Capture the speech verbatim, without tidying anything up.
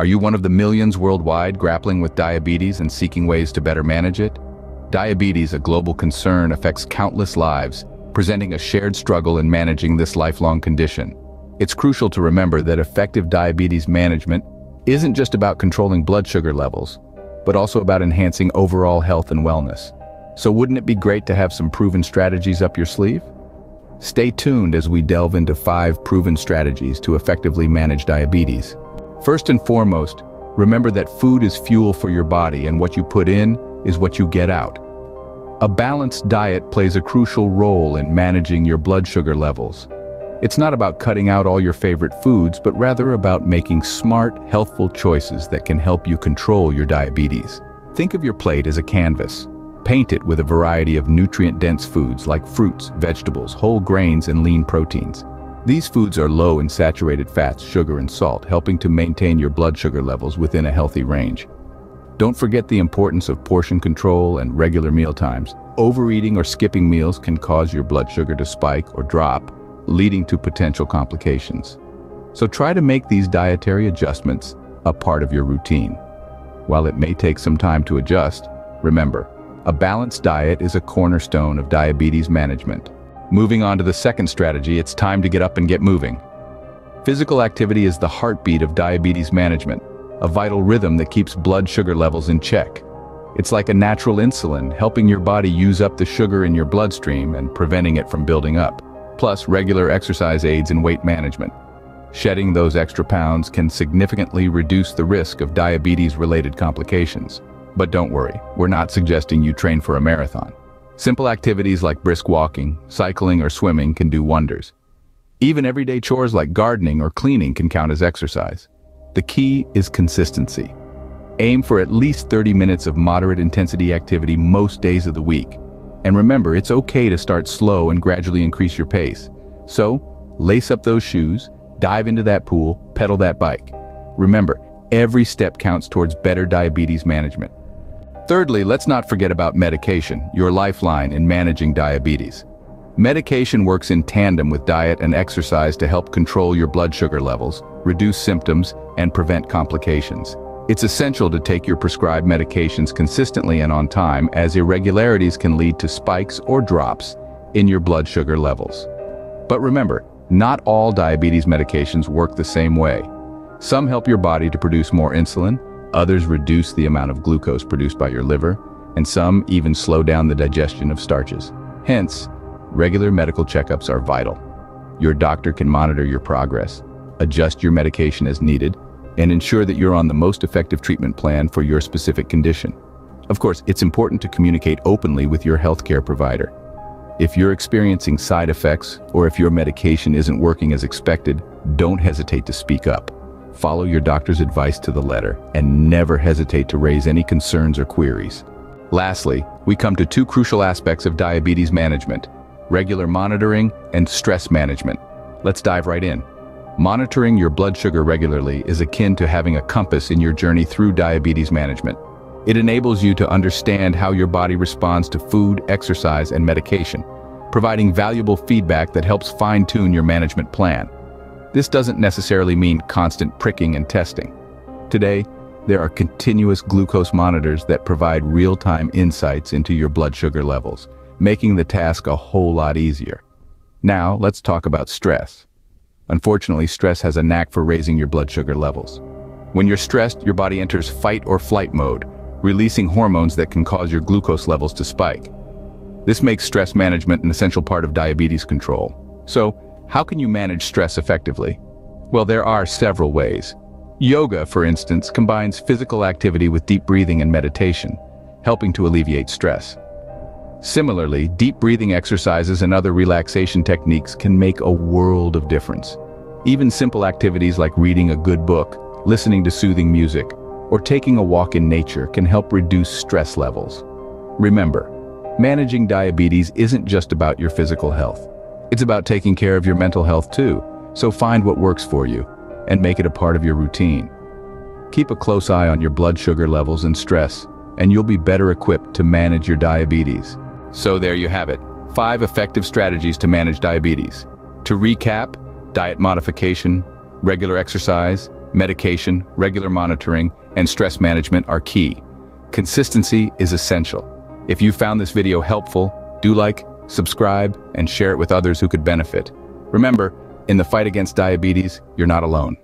Are you one of the millions worldwide grappling with diabetes and seeking ways to better manage it? Diabetes, a global concern, affects countless lives, presenting a shared struggle in managing this lifelong condition. It's crucial to remember that effective diabetes management isn't just about controlling blood sugar levels, but also about enhancing overall health and wellness. So wouldn't it be great to have some proven strategies up your sleeve? Stay tuned as we delve into five proven strategies to effectively manage diabetes. First and foremost, remember that food is fuel for your body, and what you put in is what you get out. A balanced diet plays a crucial role in managing your blood sugar levels. It's not about cutting out all your favorite foods, but rather about making smart, healthful choices that can help you control your diabetes. Think of your plate as a canvas. Paint it with a variety of nutrient-dense foods like fruits, vegetables, whole grains, and lean proteins. These foods are low in saturated fats, sugar, and salt, helping to maintain your blood sugar levels within a healthy range. Don't forget the importance of portion control and regular meal times. Overeating or skipping meals can cause your blood sugar to spike or drop, leading to potential complications. So try to make these dietary adjustments a part of your routine. While it may take some time to adjust, remember, a balanced diet is a cornerstone of diabetes management. Moving on to the second strategy, it's time to get up and get moving. Physical activity is the heartbeat of diabetes management, a vital rhythm that keeps blood sugar levels in check. It's like a natural insulin, helping your body use up the sugar in your bloodstream and preventing it from building up. Plus, regular exercise aids in weight management. Shedding those extra pounds can significantly reduce the risk of diabetes-related complications. But don't worry, we're not suggesting you train for a marathon. Simple activities like brisk walking, cycling, or swimming can do wonders. Even everyday chores like gardening or cleaning can count as exercise. The key is consistency. Aim for at least thirty minutes of moderate intensity activity most days of the week. And remember, it's okay to start slow and gradually increase your pace. So, lace up those shoes, dive into that pool, pedal that bike. Remember, every step counts towards better diabetes management. Thirdly, let's not forget about medication, your lifeline in managing diabetes. Medication works in tandem with diet and exercise to help control your blood sugar levels, reduce symptoms, and prevent complications. It's essential to take your prescribed medications consistently and on time, as irregularities can lead to spikes or drops in your blood sugar levels. But remember, not all diabetes medications work the same way. Some help your body to produce more insulin, others reduce the amount of glucose produced by your liver, and some even slow down the digestion of starches. Hence, regular medical checkups are vital. Your doctor can monitor your progress, adjust your medication as needed, and ensure that you're on the most effective treatment plan for your specific condition. Of course, it's important to communicate openly with your healthcare provider. If you're experiencing side effects, or if your medication isn't working as expected, don't hesitate to speak up. Follow your doctor's advice to the letter, and never hesitate to raise any concerns or queries. Lastly, we come to two crucial aspects of diabetes management: regular monitoring and stress management. Let's dive right in. Monitoring your blood sugar regularly is akin to having a compass in your journey through diabetes management. It enables you to understand how your body responds to food, exercise, and medication, providing valuable feedback that helps fine-tune your management plan. This doesn't necessarily mean constant pricking and testing. Today, there are continuous glucose monitors that provide real-time insights into your blood sugar levels, making the task a whole lot easier. Now, let's talk about stress. Unfortunately, stress has a knack for raising your blood sugar levels. When you're stressed, your body enters fight or flight mode, releasing hormones that can cause your glucose levels to spike. This makes stress management an essential part of diabetes control. So, how can you manage stress effectively? Well, there are several ways. Yoga, for instance, combines physical activity with deep breathing and meditation, helping to alleviate stress. Similarly, deep breathing exercises and other relaxation techniques can make a world of difference. Even simple activities like reading a good book, listening to soothing music, or taking a walk in nature can help reduce stress levels. Remember, managing diabetes isn't just about your physical health. It's about taking care of your mental health too, so find what works for you and make it a part of your routine. Keep a close eye on your blood sugar levels and stress, and you'll be better equipped to manage your diabetes. So there you have it, five effective strategies to manage diabetes. To recap, diet modification, regular exercise, medication, regular monitoring, and stress management are key. Consistency is essential. If you found this video helpful, do like, subscribe, and share it with others who could benefit. Remember, in the fight against diabetes, you're not alone.